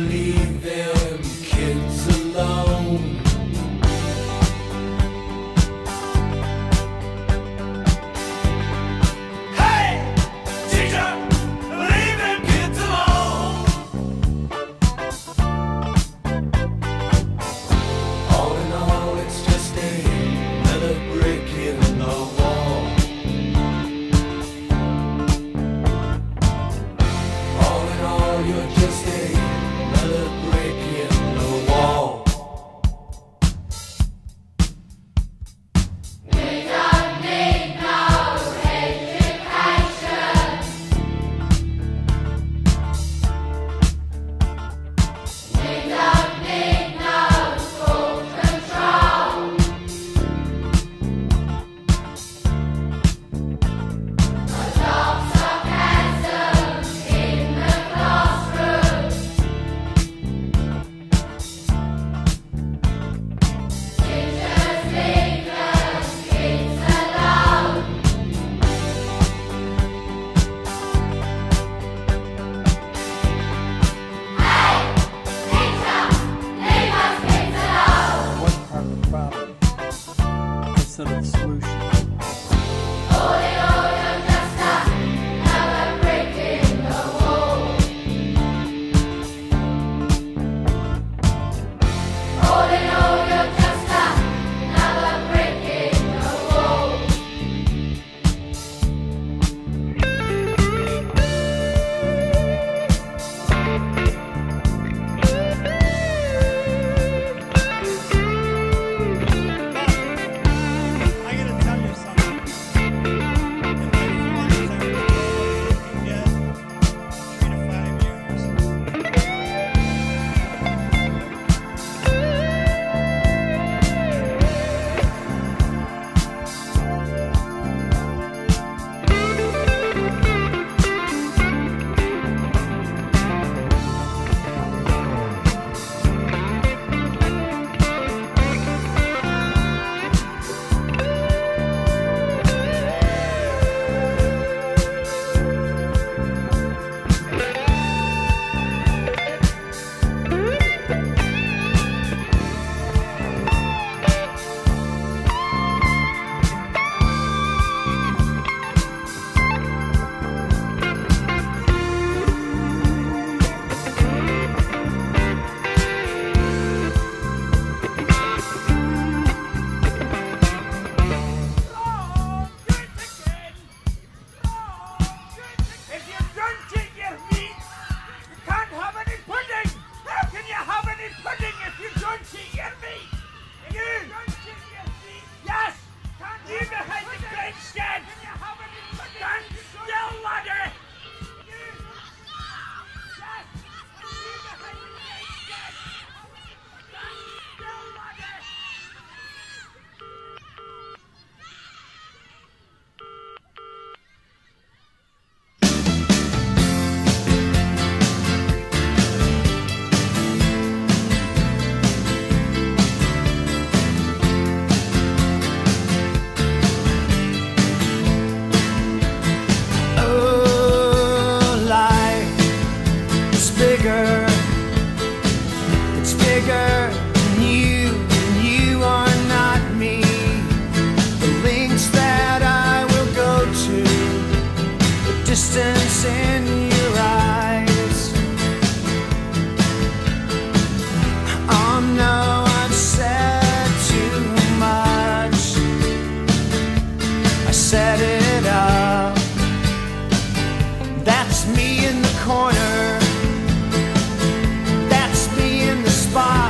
leave them kids alone. Hey, teacher, leave them kids alone. All in all, it's just another brick in the wall. All in all, you're just another brick in the wall. We don't need no education. We don't need no school control. Adults are handsome in the classroom. Teachers leave the kids alone. Hey, teacher, leave us kids alone. One part of the problem instead of the solution. Audio, you're just another brick in the wall. Audio, you're just another brick in the wall. I gotta tell you something. In my 40s, I was a kid, 3 to 5 years. If you don't eat your meat, you can't have any pudding! How can you have any pudding if you don't eat your meat? If you don't eat your meat, yes! You behind the great shed! Can you have any pudding? Stand still, laddie! Yes! You behind the great shed! Stand still, laddie! Oh, life is bigger. It's bigger than you, and you are not me. The links that I will go to, the distance in your eyes. Oh no, I've said too much. I said it up. That's me in the corner. That's me in the spot.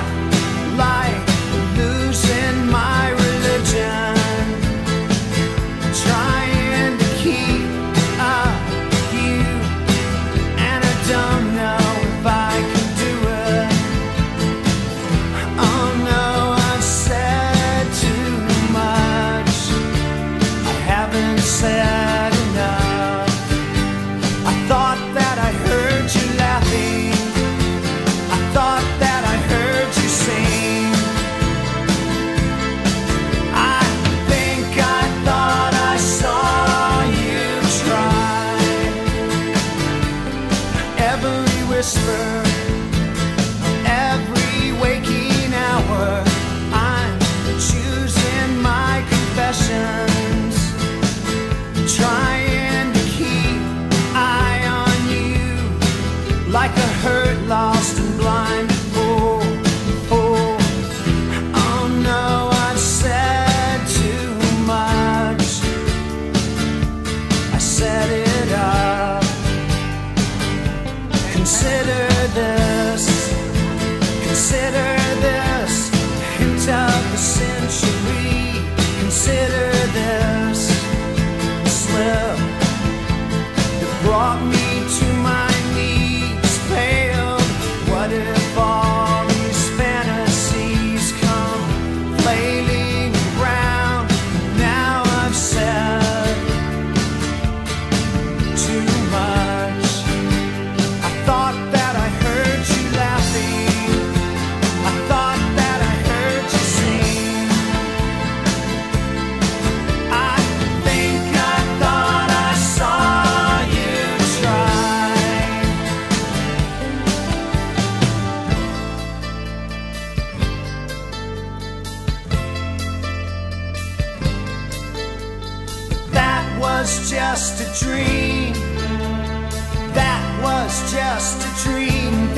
was just a dream. That was just a dream.